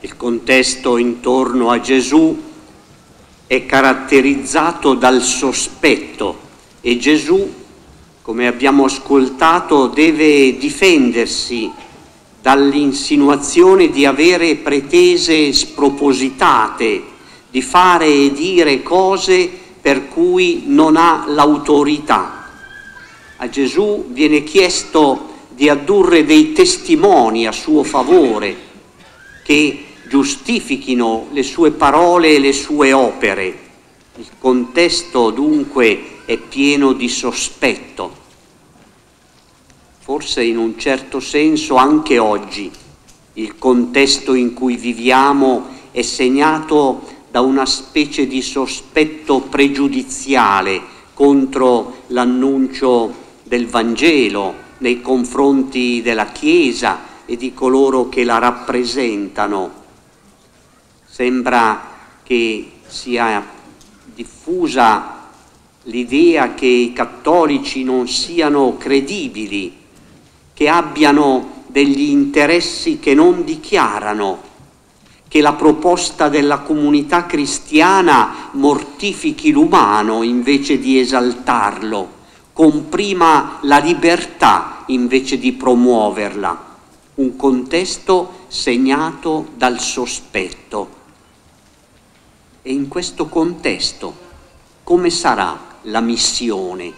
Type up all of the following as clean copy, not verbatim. Il contesto intorno a Gesù è caratterizzato dal sospetto e Gesù, come abbiamo ascoltato, deve difendersi dall'insinuazione di avere pretese spropositate, di fare e dire cose per cui non ha l'autorità. A Gesù viene chiesto di addurre dei testimoni a suo favore che giustifichino le sue parole e le sue opere. Il contesto dunque è pieno di sospetto. Forse in un certo senso anche oggi il contesto in cui viviamo è segnato da una specie di sospetto pregiudiziale contro l'annuncio del Vangelo nei confronti della Chiesa e di coloro che la rappresentano. Sembra che sia diffusa l'idea che i cattolici non siano credibili, che abbiano degli interessi che non dichiarano, che la proposta della comunità cristiana mortifichi l'umano invece di esaltarlo, comprima la libertà invece di promuoverla. Un contesto segnato dal sospetto. E in questo contesto come sarà la missione?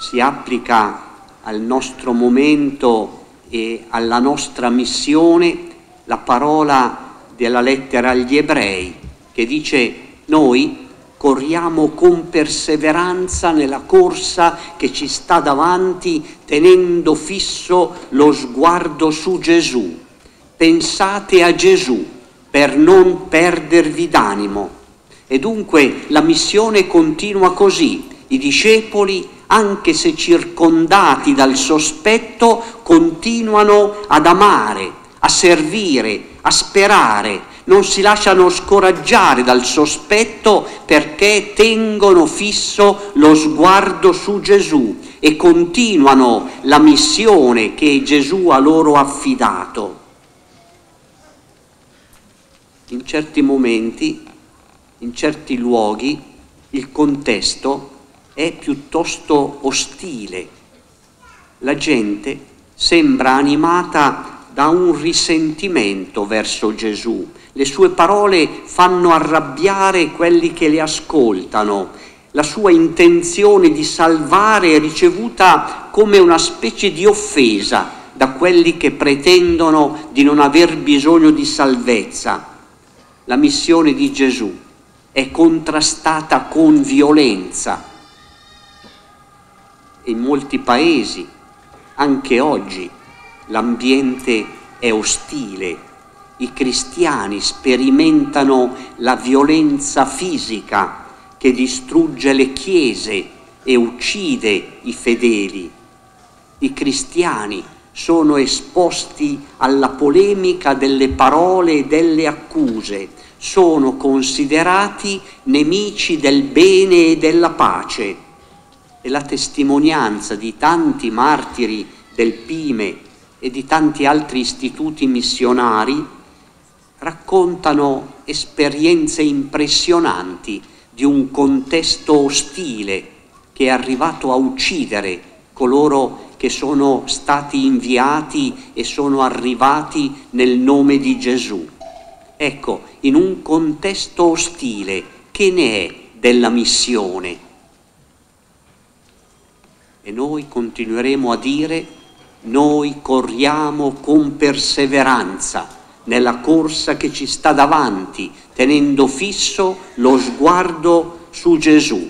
Si applica al nostro momento e alla nostra missione la parola della lettera agli Ebrei che dice: noi corriamo con perseveranza nella corsa che ci sta davanti, tenendo fisso lo sguardo su Gesù. Pensate a Gesù per non perdervi d'animo. E dunque la missione continua così. I discepoli, anche se circondati dal sospetto, continuano ad amare, a servire, a sperare. Non si lasciano scoraggiare dal sospetto perché tengono fisso lo sguardo su Gesù e continuano la missione che Gesù ha loro affidato. In certi momenti, in certi luoghi, il contesto è piuttosto ostile. La gente sembra animata da un risentimento verso Gesù. Le sue parole fanno arrabbiare quelli che le ascoltano. La sua intenzione di salvare è ricevuta come una specie di offesa da quelli che pretendono di non aver bisogno di salvezza. La missione di Gesù è contrastata con violenza. In molti paesi, anche oggi, l'ambiente è ostile, i cristiani sperimentano la violenza fisica che distrugge le chiese e uccide i fedeli. I cristiani sono esposti alla polemica delle parole e delle accuse, sono considerati nemici del bene e della pace. E la testimonianza di tanti martiri del Pime e di tanti altri istituti missionari raccontano esperienze impressionanti di un contesto ostile che è arrivato a uccidere coloro che sono stati inviati e sono arrivati nel nome di Gesù. Ecco, in un contesto ostile, che ne è della missione? E noi continueremo a dire: noi corriamo con perseveranza nella corsa che ci sta davanti, tenendo fisso lo sguardo su Gesù.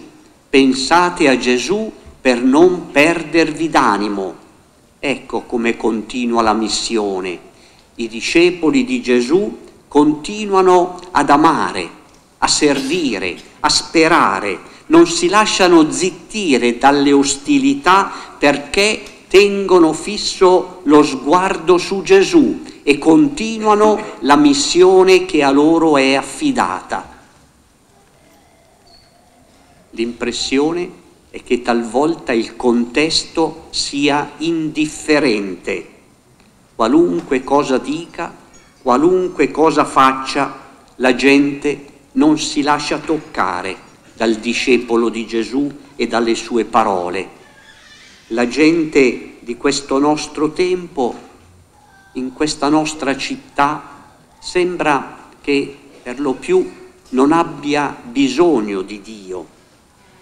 Pensate a Gesù per non perdervi d'animo. Ecco come continua la missione. I discepoli di Gesù continuano ad amare, a servire, a sperare. Non si lasciano zittire dalle ostilità perché tengono fisso lo sguardo su Gesù e continuano la missione che a loro è affidata. L'impressione è che talvolta il contesto sia indifferente. Qualunque cosa dica, qualunque cosa faccia, la gente non si lascia toccare dal discepolo di Gesù e dalle sue parole. La gente di questo nostro tempo, in questa nostra città, sembra che per lo più non abbia bisogno di Dio.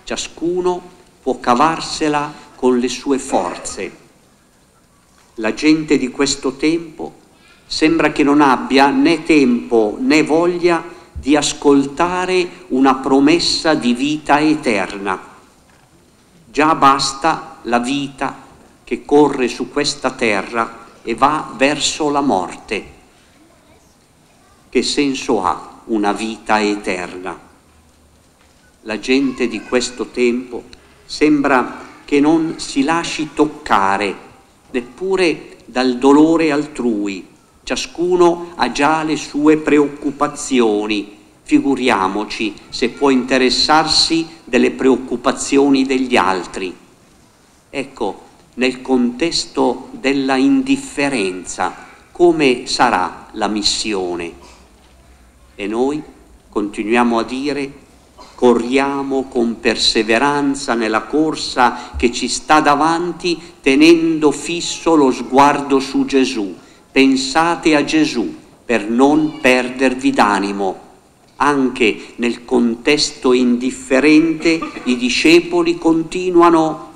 Ciascuno può cavarsela con le sue forze. La gente di questo tempo sembra che non abbia né tempo né voglia di ascoltare una promessa di vita eterna. Già basta la vita che corre su questa terra e va verso la morte. Che senso ha una vita eterna? La gente di questo tempo sembra che non si lasci toccare neppure dal dolore altrui. Ciascuno ha già le sue preoccupazioni, figuriamoci se può interessarsi delle preoccupazioni degli altri. Ecco, nel contesto della indifferenza, come sarà la missione? E noi continuiamo a dire: corriamo con perseveranza nella corsa che ci sta davanti, tenendo fisso lo sguardo su Gesù. Pensate a Gesù per non perdervi d'animo. Anche nel contesto indifferente i discepoli continuano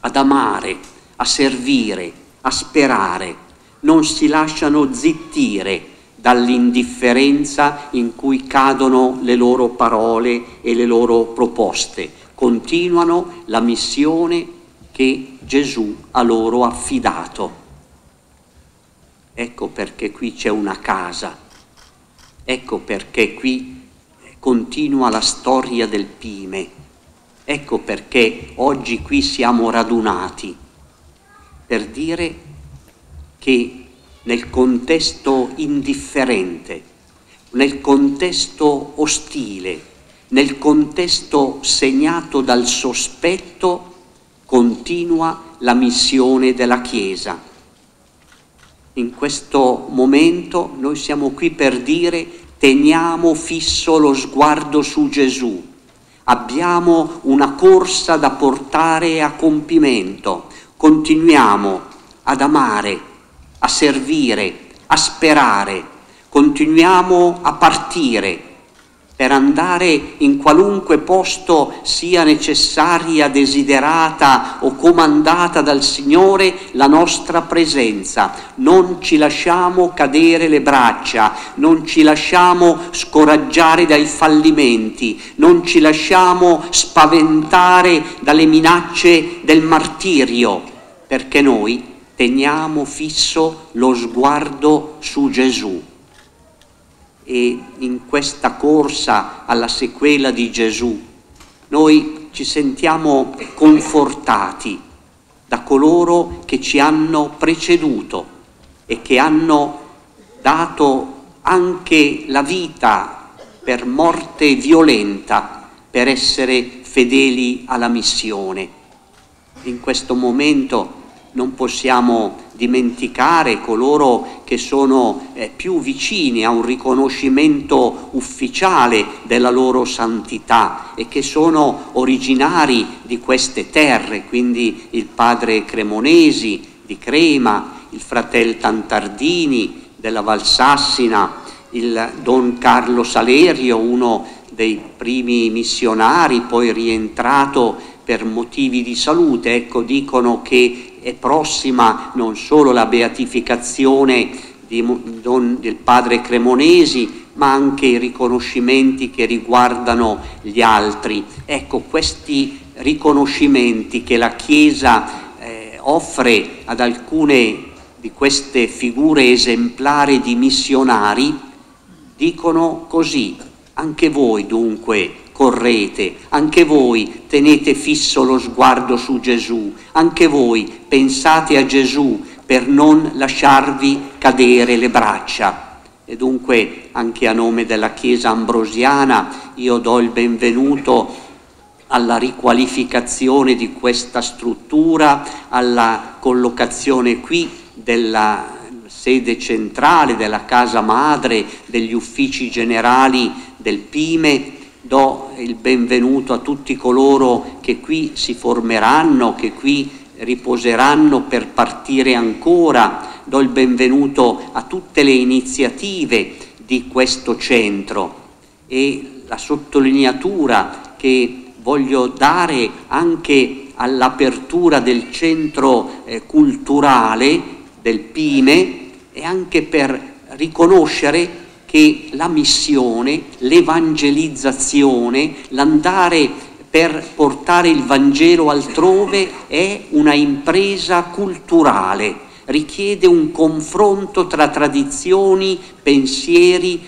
ad amare, a servire, a sperare. Non si lasciano zittire dall'indifferenza in cui cadono le loro parole e le loro proposte. Continuano la missione che Gesù ha loro affidato. Ecco perché qui c'è una casa, ecco perché qui continua la storia del Pime, ecco perché oggi qui siamo radunati, per dire che nel contesto indifferente, nel contesto ostile, nel contesto segnato dal sospetto, continua la missione della Chiesa. In questo momento noi siamo qui per dire: teniamo fisso lo sguardo su Gesù, abbiamo una corsa da portare a compimento, continuiamo ad amare, a servire, a sperare, continuiamo a partire per andare in qualunque posto sia necessaria, desiderata o comandata dal Signore la nostra presenza. Non ci lasciamo cadere le braccia, non ci lasciamo scoraggiare dai fallimenti, non ci lasciamo spaventare dalle minacce del martirio, perché noi teniamo fisso lo sguardo su Gesù. E in questa corsa alla sequela di Gesù noi ci sentiamo confortati da coloro che ci hanno preceduto e che hanno dato anche la vita per morte violenta per essere fedeli alla missione. In questo momento non possiamo dimenticare coloro che sono più vicini a un riconoscimento ufficiale della loro santità e che sono originari di queste terre, quindi il padre Cremonesi di Crema, il fratello Tantardini della Valsassina, il don Carlo Salerio, uno dei primi missionari, poi rientrato per motivi di salute. Ecco, dicono che è prossima non solo la beatificazione del padre Cremonesi, ma anche i riconoscimenti che riguardano gli altri. Ecco, questi riconoscimenti che la Chiesa offre ad alcune di queste figure esemplari di missionari, dicono così: anche voi dunque correte, anche voi tenete fisso lo sguardo su Gesù, anche voi pensate a Gesù per non lasciarvi cadere le braccia. E dunque anche a nome della Chiesa ambrosiana io do il benvenuto alla riqualificazione di questa struttura, alla collocazione qui della sede centrale della casa madre degli uffici generali del Pime, do il benvenuto a tutti coloro che qui si formeranno, che qui riposeranno per partire ancora, do il benvenuto a tutte le iniziative di questo centro e la sottolineatura che voglio dare anche all'apertura del centro culturale del Pime e anche per riconoscere che la missione, l'evangelizzazione, l'andare per portare il Vangelo altrove è una impresa culturale, richiede un confronto tra tradizioni, pensieri,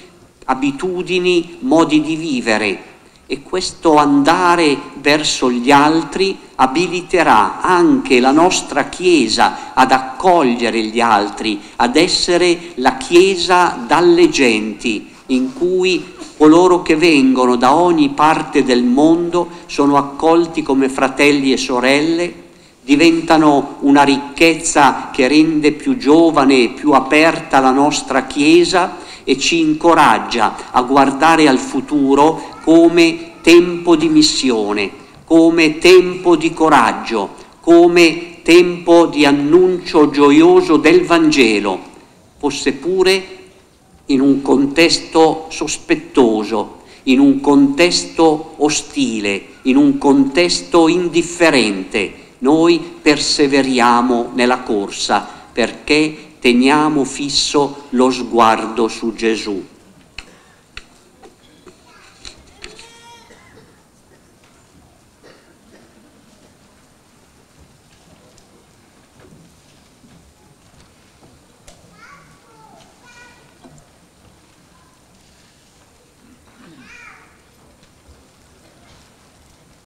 abitudini, modi di vivere. E questo andare verso gli altri abiliterà anche la nostra Chiesa ad accogliere gli altri, ad essere la Chiesa dalle genti, in cui coloro che vengono da ogni parte del mondo sono accolti come fratelli e sorelle, diventano una ricchezza che rende più giovane e più aperta la nostra Chiesa e ci incoraggia a guardare al futuro come tempo di missione, come tempo di coraggio, come tempo di annuncio gioioso del Vangelo, fosse pure in un contesto sospettoso, in un contesto ostile, in un contesto indifferente. Noi perseveriamo nella corsa perché teniamo fisso lo sguardo su Gesù.